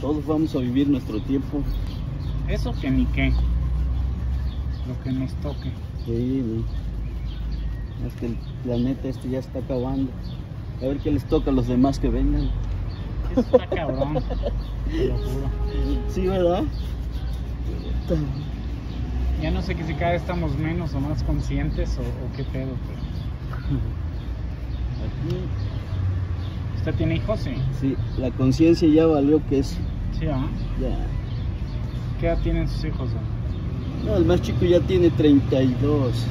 Todos vamos a vivir nuestro tiempo. Eso que ni qué. Lo que nos toque. Sí, es que el planeta este ya está acabando. A ver qué les toca a los demás que vengan. Eso está cabrón. Te lo juro. Sí, ¿verdad? Ya no sé que si cada vez estamos menos o más conscientes o qué pedo, pero... Aquí... ¿Usted tiene hijos, sí? Sí, la conciencia ya valió que es. Sí, ¿ah? Ya. ¿Qué edad tienen sus hijos? No, el más chico ya tiene 32.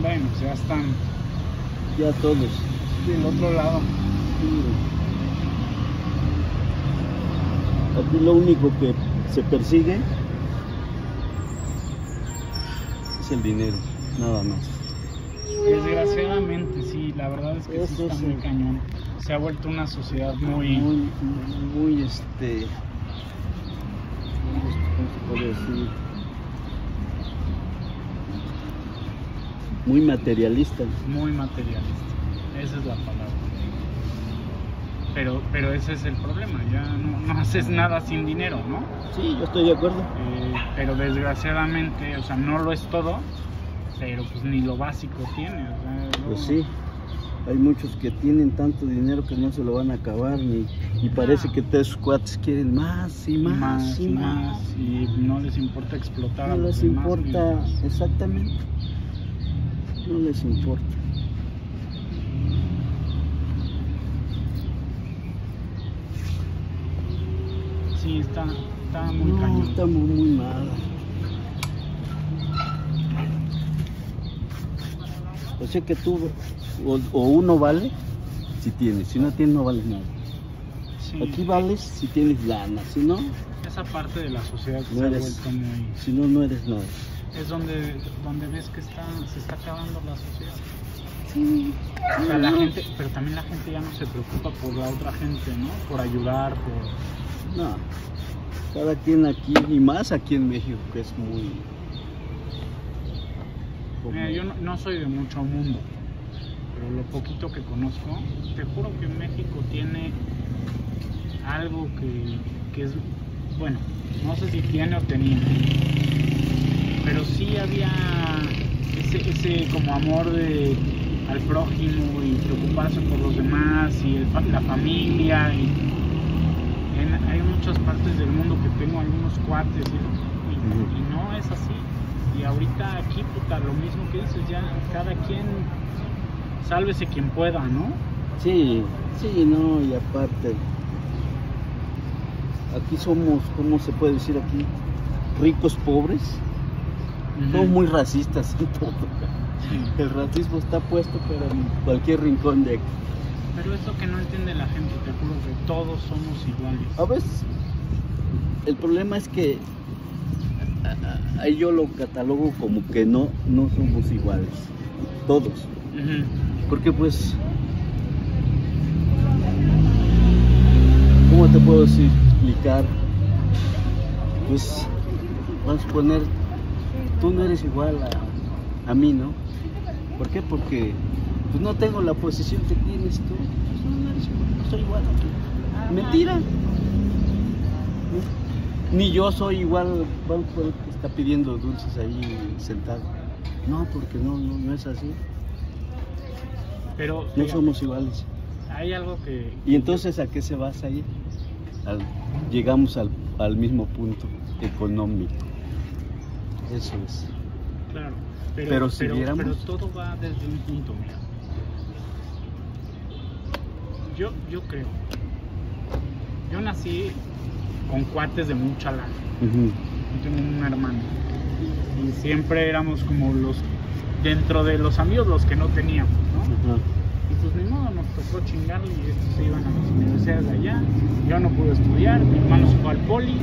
Bueno, pues ya están. Ya todos. Del otro lado. Sí. Aquí lo único que se persigue es el dinero, nada más. Desgraciadamente, sí, la verdad es que eso sí está muy cañón. Se ha vuelto una sociedad muy... Muy ¿cómo se puede decir? Muy materialista. Muy materialista, esa es la palabra. Pero ese es el problema, ya no haces nada sin dinero, ¿no? Sí, yo estoy de acuerdo. Pero desgraciadamente, o sea, no lo es todo, pero pues ni lo básico tiene, o sea, luego... Pues sí, hay muchos que tienen tanto dinero que no se lo van a acabar, y parece que todos cuates quieren más y más, más y no les importa explotar. No les importa, más. Exactamente, no les importa. Sí, está muy cañón. Está muy mal. O sea que tú, o uno vale si tienes, si no tienes no vales nada. Sí. Aquí vales si tienes lana, si no... Esa parte de la sociedad que no se ha vuelto muy... Si no, no eres nada. Es donde ves que se está acabando la sociedad. Sí. O sea, la gente, pero también la gente ya no se preocupa por la otra gente, ¿no? Por ayudar, por... No, cada quien aquí, y más aquí en México, que es muy... yo no soy de mucho mundo, pero lo poquito que conozco, te juro que México tiene algo que es... Bueno, no sé si tiene o tenía, pero sí había ese como amor al prójimo y preocuparse por los demás y la familia y... Hay muchas partes del mundo que tengo algunos cuates y no es así. Y ahorita aquí, puta, lo mismo que dices, ya cada quien sálvese quien pueda, ¿no? Sí, sí, no, y aparte aquí somos, ¿cómo se puede decir aquí? Ricos pobres. Somos muy racistas en todo. Sí. El racismo está puesto pero en cualquier rincón de aquí. Pero eso que no entiende la gente, te juro que todos somos iguales. A veces, el problema es que yo lo catalogo como que no somos iguales, todos. Porque pues, ¿cómo te puedo explicar? Pues, vamos a poner, tú no eres igual a mí, ¿no? ¿Por qué? Porque... Pues no tengo la posición que tienes tú. No soy igual a ti. Mentira. Ni yo soy igual al que está pidiendo dulces ahí sentado. No, porque no es así. Pero no somos iguales. Hay algo que... ¿Y entonces a qué se basa ahí? Llegamos al mismo punto económico. Eso es. Claro. Pero si viéramos... pero todo va desde un punto, mira. Yo creo. Yo nací con cuates de mucha lana. Yo tengo un hermano. Y siempre éramos como los... Dentro de los amigos, los que no teníamos, ¿no? Y pues ni modo, nos tocó chingarle y estos se iban a las universidades de allá. Yo no pude estudiar, mi hermano se fue al poli.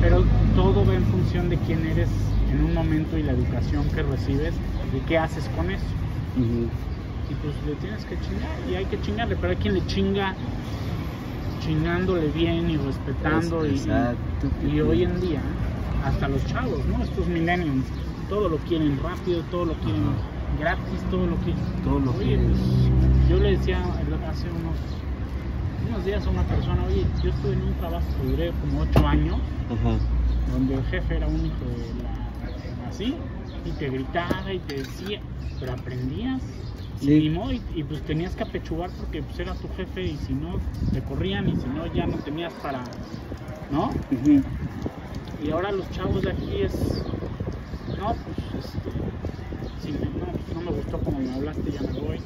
Pero todo va en función de quién eres en un momento y la educación que recibes y qué haces con eso. Y pues le tienes que chingar y hay que chingarle, pero hay quien le chinga chingándole bien y respetando. Exacto. Y hoy en día hasta los chavos, ¿no? Estos millennials todo lo quieren rápido, todo lo quieren gratis, todo lo quieren. Oye, pues, yo le decía hace unos unos días a una persona, oye, yo estuve en un trabajo que duré como 8 años, donde el jefe era un hijo de la... así, y te gritaba y te decía, pero aprendías. Sí. Y pues tenías que apechugar porque pues era tu jefe y si no te corrían y si no ya no tenías para, ¿no? Y ahora los chavos de aquí es, no, pues si no me gustó como me hablaste, ya me voy.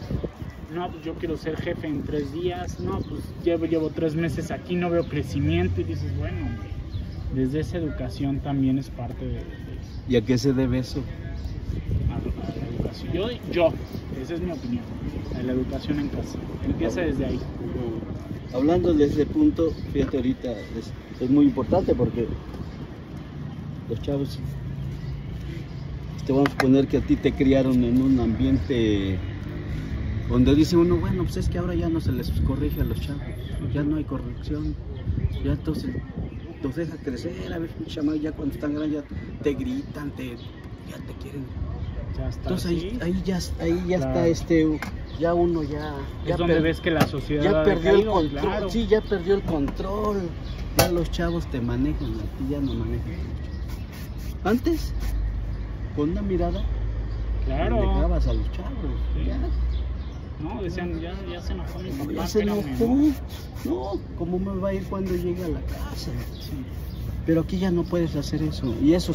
No, pues yo quiero ser jefe en 3 días. No, pues llevo 3 meses aquí, no veo crecimiento. Y dices, bueno, desde esa educación también es parte de... ¿Y a qué se debe eso? A la educación. Esa es mi opinión, la educación en casa, empieza desde ahí. Hablando de ese punto, fíjate ahorita, es muy importante porque los chavos, te vamos a poner que a ti te criaron en un ambiente donde dice uno, bueno, pues es que ahora ya no se les corrige a los chavos, ya no hay corrección, ya entonces los deja crecer, a ver, ya cuando están grandes ya te gritan, ya te quieren. Entonces ahí ya claro. Está ya uno ya es donde ves que la sociedad ya perdió el control, claro. Sí, ya perdió el control, ya los chavos te manejan, a ti ya no manejan. Antes, con una mirada, claro, dejabas a los chavos, sí. Ya. No, decían, ya se enojó mi papá. Ya se enojó, no, ¿cómo me va a ir cuando llegue a la casa? Sí. Pero aquí ya no puedes hacer eso, y eso,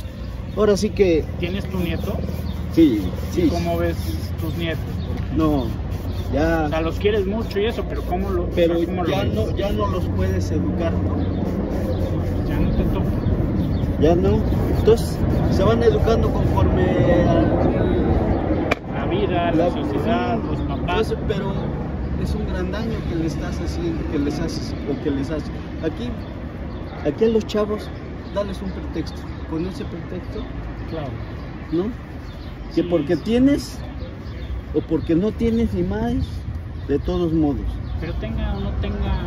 ahora sí que... ¿Tienes tu nieto? Sí, sí. ¿Y cómo ves tus nietos? No, ya... O sea, los quieres mucho y eso, pero ¿cómo lo...? Pero o sea, ¿cómo ya, lo... No, ya no los puedes educar, ¿no? Ya no te toca. Ya no. Entonces, se van educando conforme... La vida, la sociedad, los papás... Eso, pero es un gran daño que le estás haciendo, que les haces, o que les haces. Aquí a los chavos, dales un pretexto. Con ese pretexto... Claro. ¿No? Que porque tienes o porque no tienes ni más, de todos modos. Pero tenga o no tenga,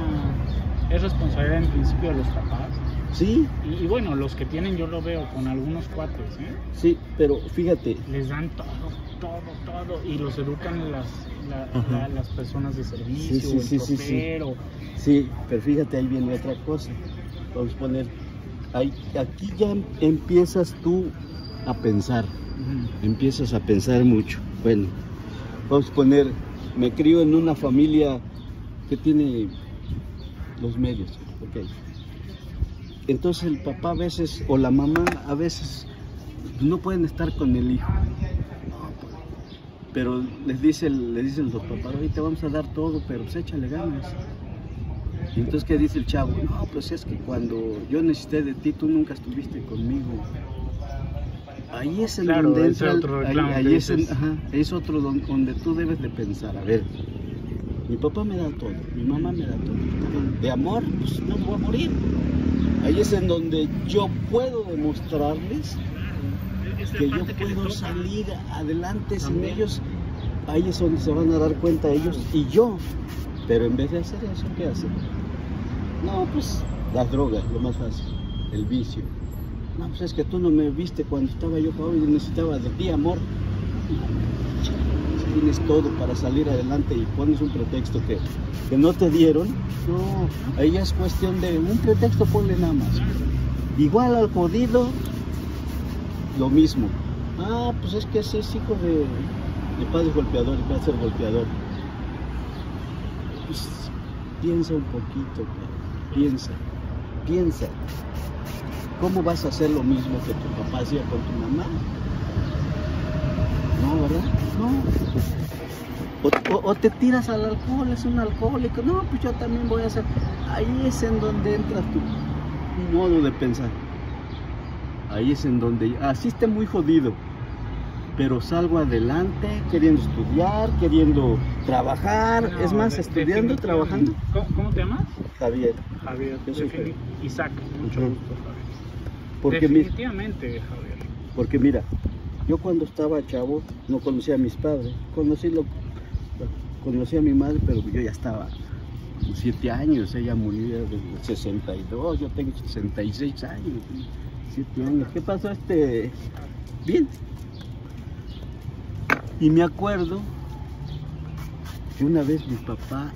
es responsabilidad en principio de los papás. Sí. Y bueno, los que tienen yo lo veo con algunos cuates, ¿eh? Sí, pero fíjate. Les dan todo y los educan las personas de servicio, el portero. Sí, pero fíjate, ahí viene otra cosa. Vamos a poner, aquí ya empiezas tú a pensar. Empiezas a pensar mucho. Bueno, vamos a poner, me crío en una familia que tiene los medios, ok. Entonces el papá a veces, o la mamá a veces, no pueden estar con el hijo. Pero les dicen los papás, ahorita vamos a dar todo, pero pues échale ganas. Y entonces, ¿qué dice el chavo? No, pues es que cuando yo necesité de ti, tú nunca estuviste conmigo. Ahí es el claro, donde entra, ahí es otro donde tú debes de pensar, a ver, mi papá me da todo, mi mamá me da todo, de amor, pues no voy a morir. Ahí es en donde yo puedo demostrarles que yo puedo salir adelante sin ellos, ahí es donde se van a dar cuenta ellos y yo, pero en vez de hacer eso, ¿qué hacen? No, pues las drogas, lo más fácil, el vicio. No, pues es que tú no me viste cuando estaba yo joven y necesitaba de ti, amor. Tienes todo para salir adelante y pones un pretexto que no te dieron. No, ahí es cuestión de un pretexto, ponle nada más. Igual al jodido, lo mismo. Ah, pues es que ese es hijo de padre golpeador y va a ser golpeador. Pues piensa un poquito, cara. Piensa. ¿Cómo vas a hacer lo mismo que tu papá hacía con tu mamá? No, ¿verdad? No. O te tiras al alcohol, es un alcohólico. No, pues yo también voy a hacer. Ahí es en donde entra tu modo de pensar. Ahí es en donde, así esté muy jodido, pero salgo adelante queriendo estudiar, queriendo trabajar. No, es más, estudiando, trabajando. ¿Cómo te llamas? Javier. Javier, yo soy Javier. Isaac, mucho gusto, Javier. Definitivamente, Javier. Porque mira, yo cuando estaba chavo no conocía a mis padres, conocí a mi madre, pero yo ya estaba 7 años, ella murió en 62, yo tengo 66 años, 7 años. ¿Qué pasó? Bien. Y me acuerdo que una vez mi papá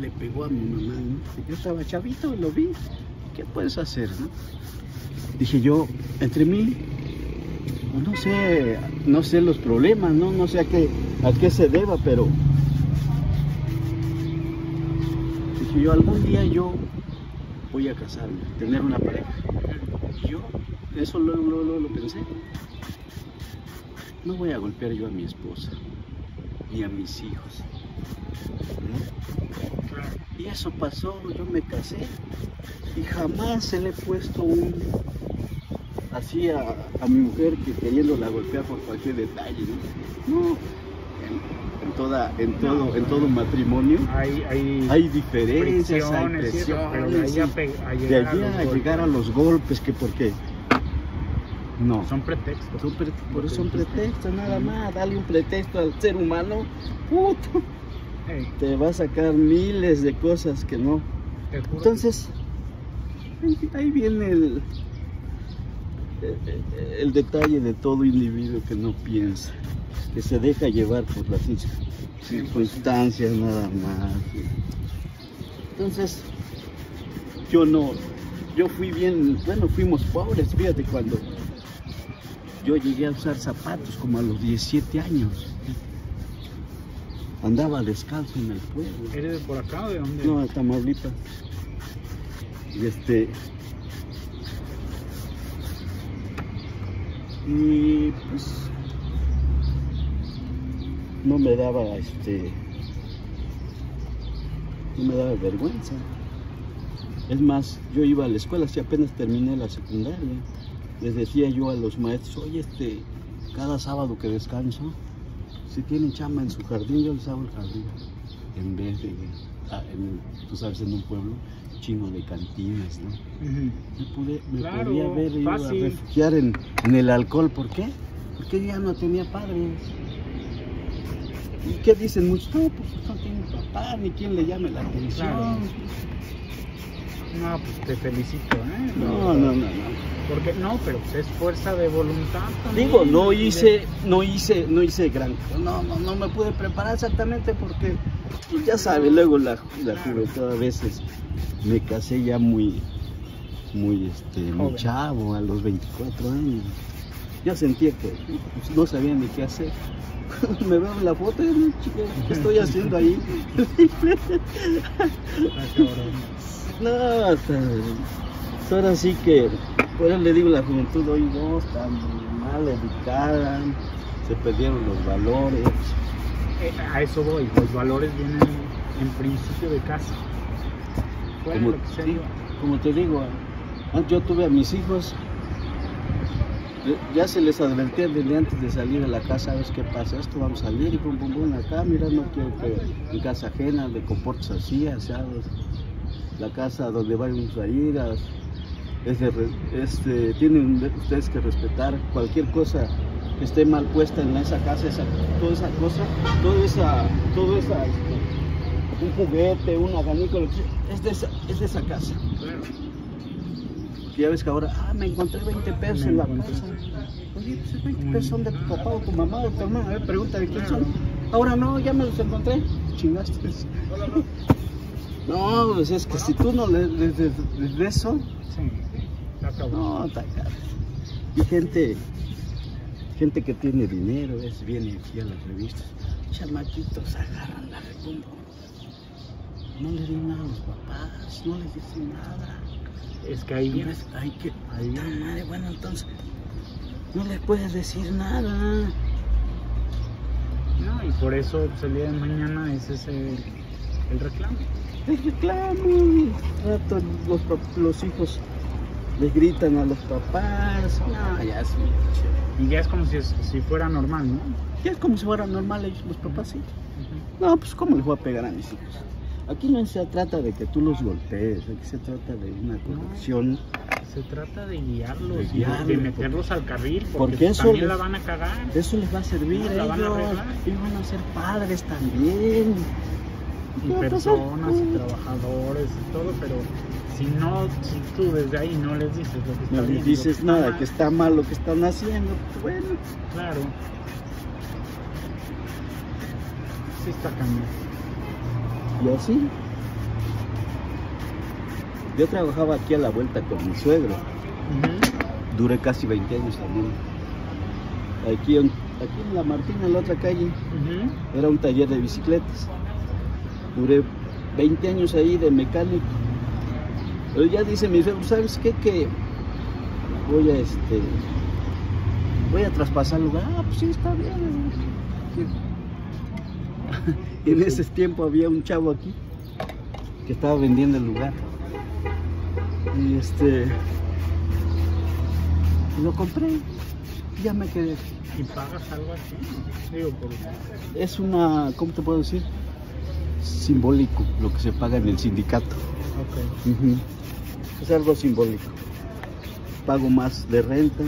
le pegó a mi mamá, ¿no? Yo estaba chavito, lo vi, ¿qué puedes hacer, no? Dije yo, entre mí, no sé los problemas, ¿no? No sé a qué se deba, pero dije yo, algún día yo voy a casarme, tener una pareja. Yo eso lo pensé. No voy a golpear yo a mi esposa, ni a mis hijos. Y eso pasó, yo me casé y jamás se le he puesto un así a mi mujer que queriéndola golpear por cualquier detalle, ¿no? No. En todo matrimonio hay diferencias, hay presiones, de allí a llegar a los golpes, que por qué. No. Son pretextos. Son pretextos nada más. Dale un pretexto al ser humano. Puto. Hey. Te va a sacar miles de cosas que no. Entonces, ahí viene el detalle de todo individuo que no piensa, que se deja llevar por las circunstancias nada más. Entonces, yo fui bien, bueno, fuimos pobres, fíjate, cuando yo llegué a usar zapatos como a los 17 años. Andaba descalzo en el pueblo. ¿Eres de por acá o de dónde? No, de Tamaulipas. Y pues no me daba vergüenza. Es más, yo iba a la escuela, si apenas terminé la secundaria, les decía yo a los maestros, oye, cada sábado que descanso, si tienen chamba en su jardín, yo les hago el jardín. En vez de, tú sabes, en un pueblo chino de cantinas, ¿no? Me podía haber ido a refugiar en el alcohol. ¿Por qué? Porque ya no tenía padres. ¿Y qué dicen muchos? No, pues no tiene papá, ni quien le llame la atención. Claro. No, pues te felicito, ¿eh? No. Porque no, pero es fuerza de voluntad también. Digo, no hice gran. No me pude preparar exactamente porque, pues ya sabes, luego la juventud a veces. Me casé ya muy chavo, a los 24 años. Yo sentía que pues, no sabía ni qué hacer. Me veo en la foto y digo, ¿qué estoy haciendo ahí? No, ahora sí que, por eso le digo, la juventud hoy no está mal educada, se perdieron los valores. A eso voy, los valores vienen en principio de casa. Como te digo, yo tuve a mis hijos, ya se les advertía desde antes de salir a la casa, ¿sabes qué pasa? Esto vamos a salir y pum, acá, mira, no quiero que en casa ajena te comportes así, ¿sabes? La casa donde vayamos a ir, tienen ustedes que respetar cualquier cosa que esté mal puesta en esa casa, un juguete, un abanico, es de esa casa. Claro. Ya ves que ahora, me encontré 20 pesos en la casa. Oye, pues 20 pesos son de tu papá o tu mamá o tu hermano, a ver, pregunta de quién son. Ahora no, ya me los encontré, chingaste. No, pues es que si tú no les des eso, no, está caro. Y gente que tiene dinero, viene aquí a las revistas, chamaquitos agarran la retumba. No les den nada a los papás, no les dicen nada. Es que ahí viene. Bueno, entonces, no les puedes decir nada. No, y por eso el día de mañana es ese el reclamo. Los hijos les gritan a los papás. No, ya sí. Y ya es como si fuera normal, ¿no? Ya es como si fuera normal ellos, los papás, sí. No, pues ¿cómo les voy a pegar a mis hijos? Aquí no se trata de que tú los golpees, aquí se trata de una corrección. Se trata de guiarlos de meterlos al carril, porque eso también la van a cagar. Eso les va a servir, ellos van a ser padres también. Y personas y trabajadores y todo, pero si tú desde ahí no les dices lo que están haciendo. No les dices nada, que está mal lo que están haciendo, bueno. Claro. Sí está cambiando. yo sí. Yo trabajaba aquí a la vuelta con mi suegro. Uh-huh. Duré casi 20 años también. Aquí en La Martina, en la otra calle, uh-huh, era un taller de bicicletas. Duré 20 años ahí de mecánico. Pero ya dice mi suegro, ¿sabes qué? Que voy a traspasar el lugar. Ah, pues sí, está bien. Sí. En ese tiempo había un chavo aquí que estaba vendiendo el lugar. Y lo compré, ya me quedé. ¿Y pagas algo así? Digo, por... Es una, ¿cómo te puedo decir? Simbólico, lo que se paga en el sindicato. Okay. Uh-huh. Es algo simbólico. Pago más de renta,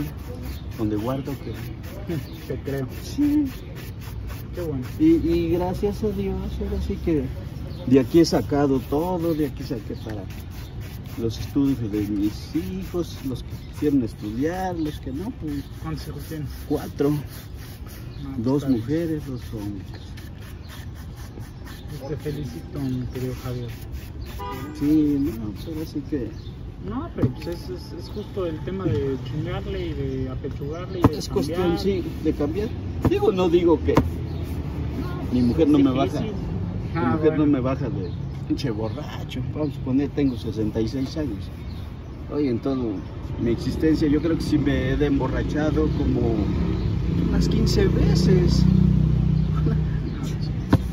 donde guardo que... Te creo. Sí. Qué bueno. Y gracias a Dios, ahora sí que de aquí he sacado todo, de aquí saqué para los estudios de mis hijos, los que quieren estudiar, los que no, pues... ¿Cuántos hijos tienes? 4. No, dos mujeres, 2 hombres. Te felicito, mi querido Javier. Sí, no, pero así que... No, pero pues es justo el tema de chingarle y de apechugarle y de es cambiar. Cuestión, sí, de cambiar. Digo, no digo que... Mi mujer no me baja. Mi mujer no me baja de... Pinche borracho, vamos a poner, tengo 66 años. Oye, en todo mi existencia, yo creo que sí me he emborrachado como unas 15 veces.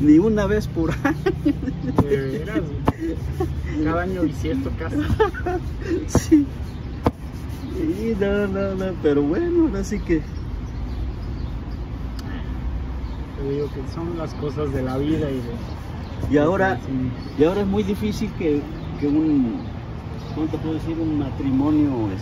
Ni una vez por año. ¿De veras? Cada año bisiesto casi. Sí. Y no, pero bueno, ahora sí que... Te digo que son las cosas de la vida y de... Y ahora es muy difícil que un, ¿cómo te puedo decir? Un matrimonio